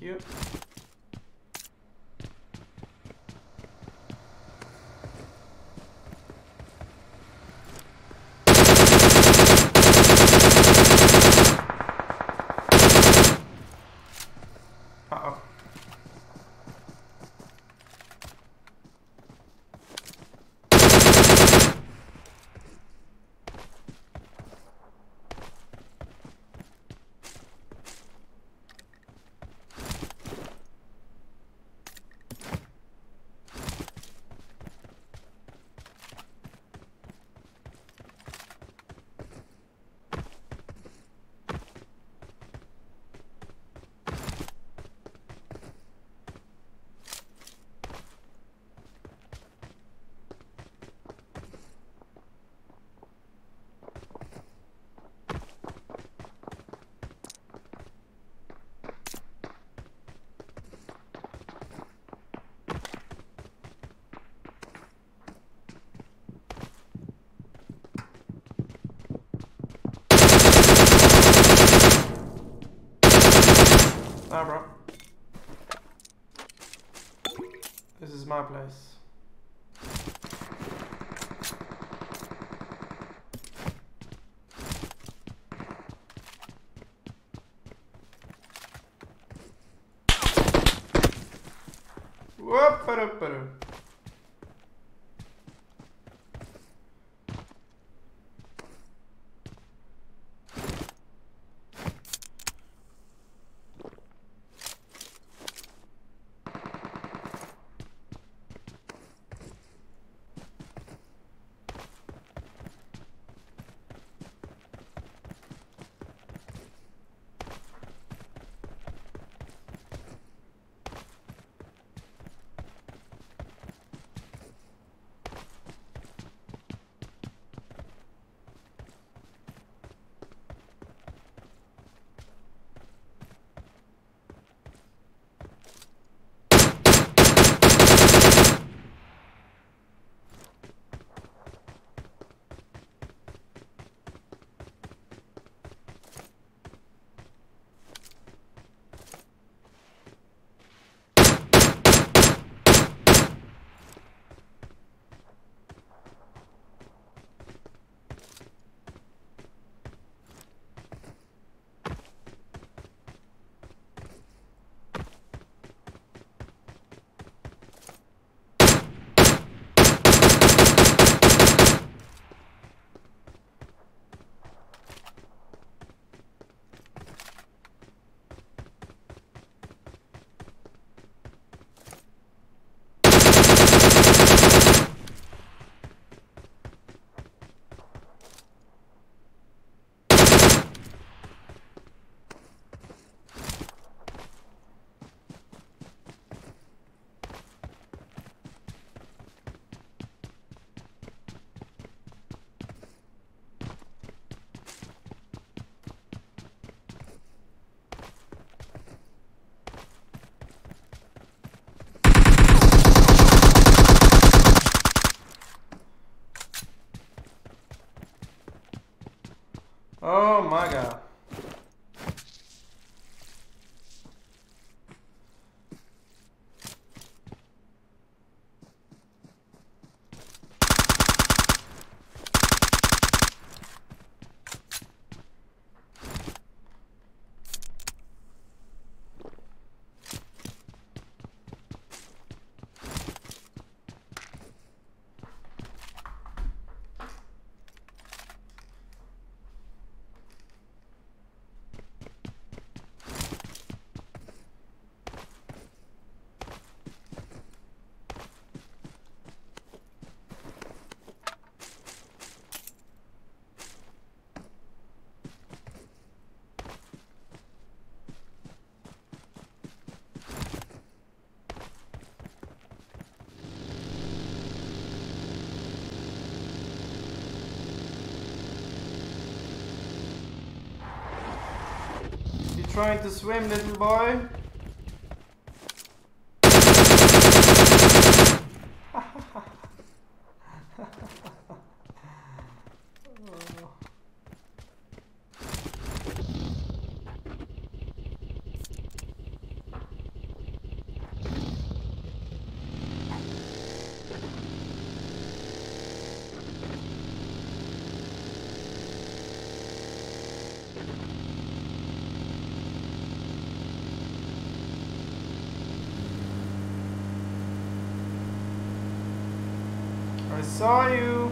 aqui, ó. Nah, bro. This is my place. Whoop, ba-da-ba-da. Oh my god. Trying to swim, little boy. I saw you.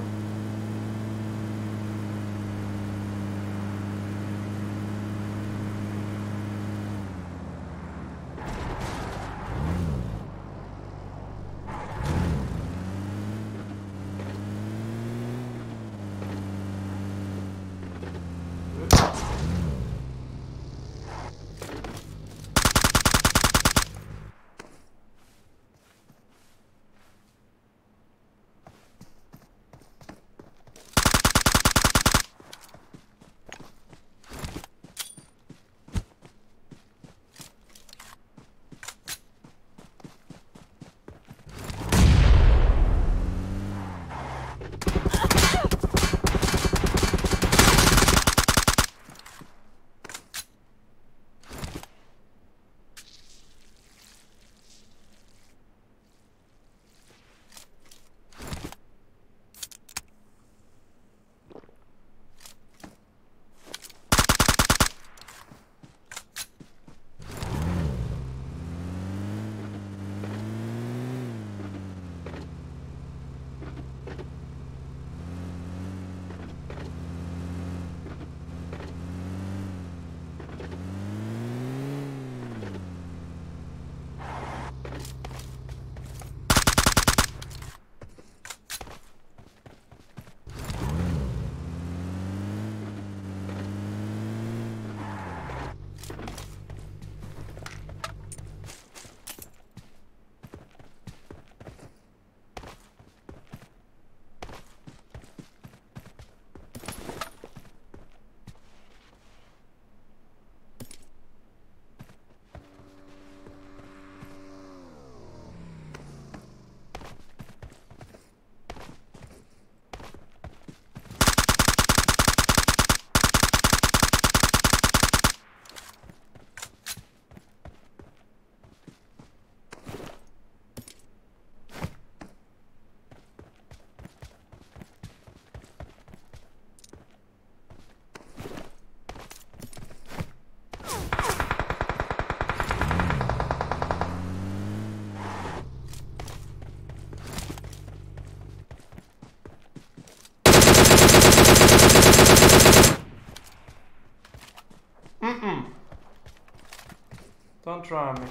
Don't try me.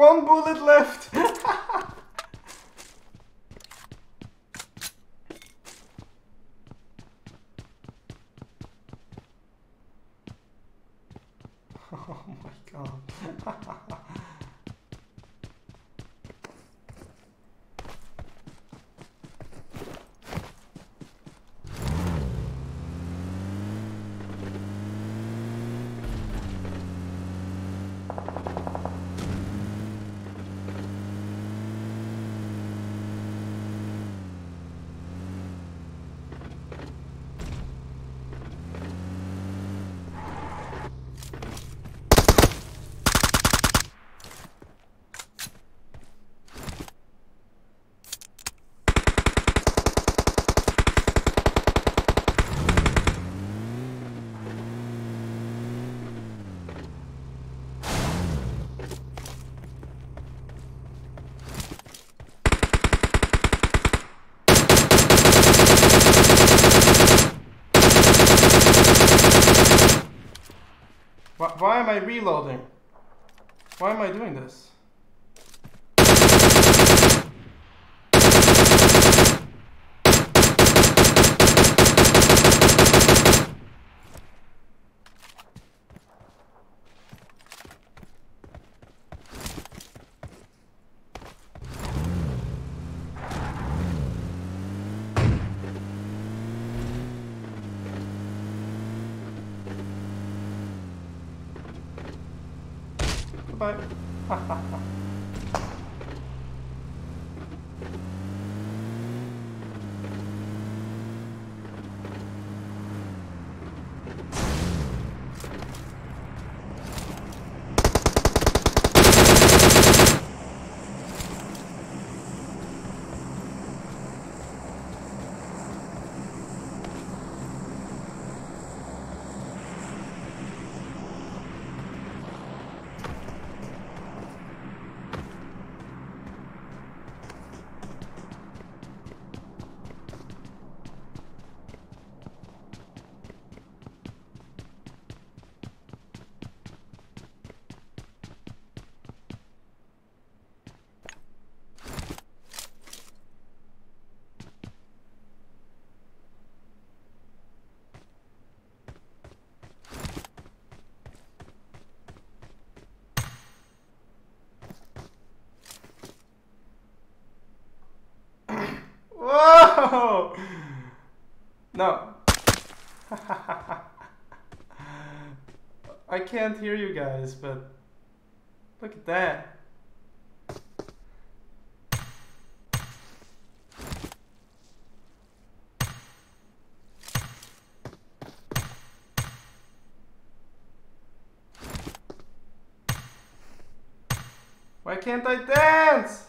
One bullet left! Oh my god. Why am I reloading? Why am I doing this? Bye. No. I can't hear you guys, but look at that. Why can't I dance?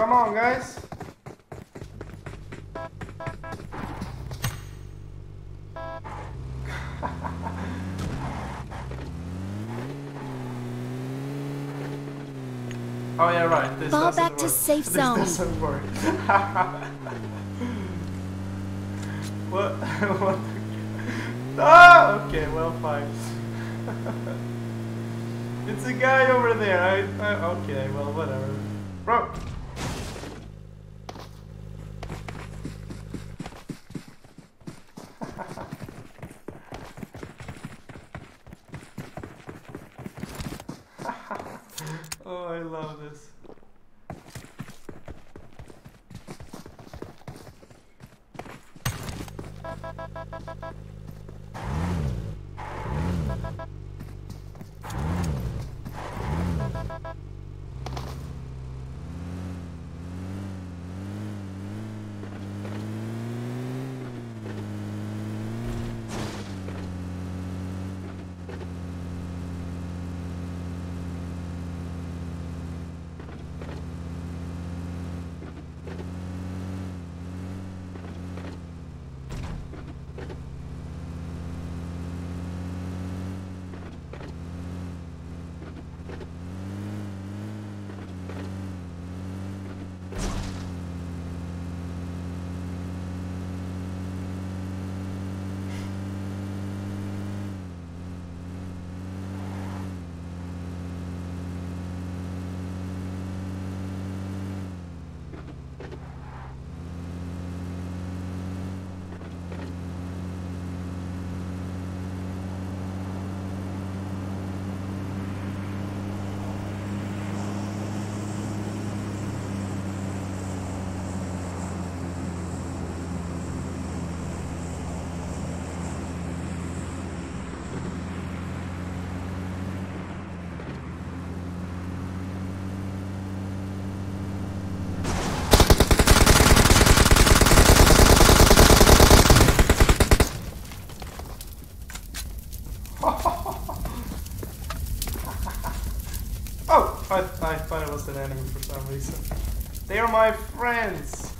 Come on, guys. Oh yeah, right. This Ball back work. To safe this zone. This doesn't work. What? What? Ah! Okay, well, fine. It's a guy over there. Okay, well, whatever. Bro. Oh, I love this. I thought it was an enemy for some reason. They are my friends!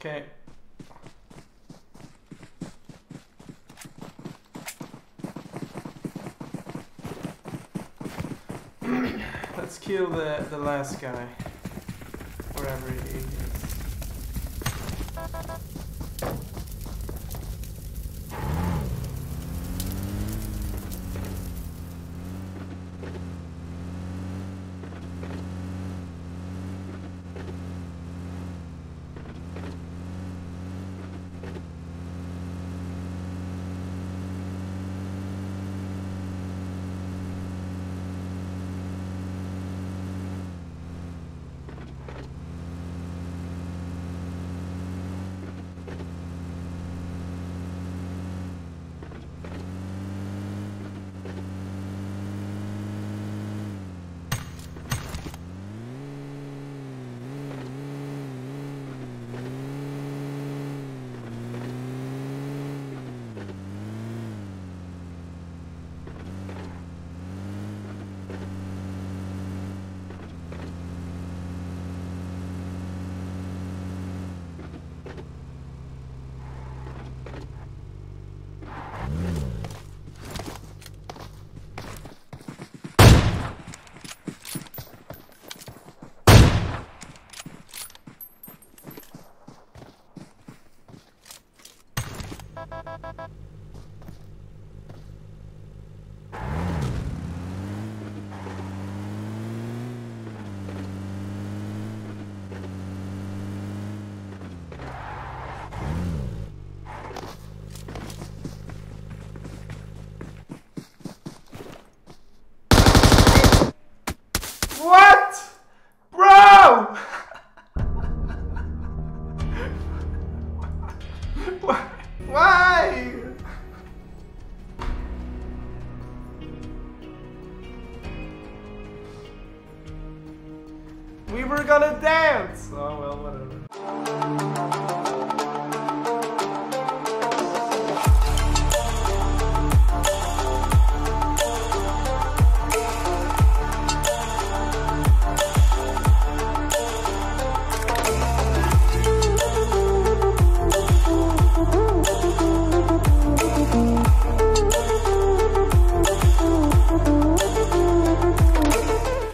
Okay. Let's kill the last guy, wherever he is. We were gonna dance! Oh well, whatever.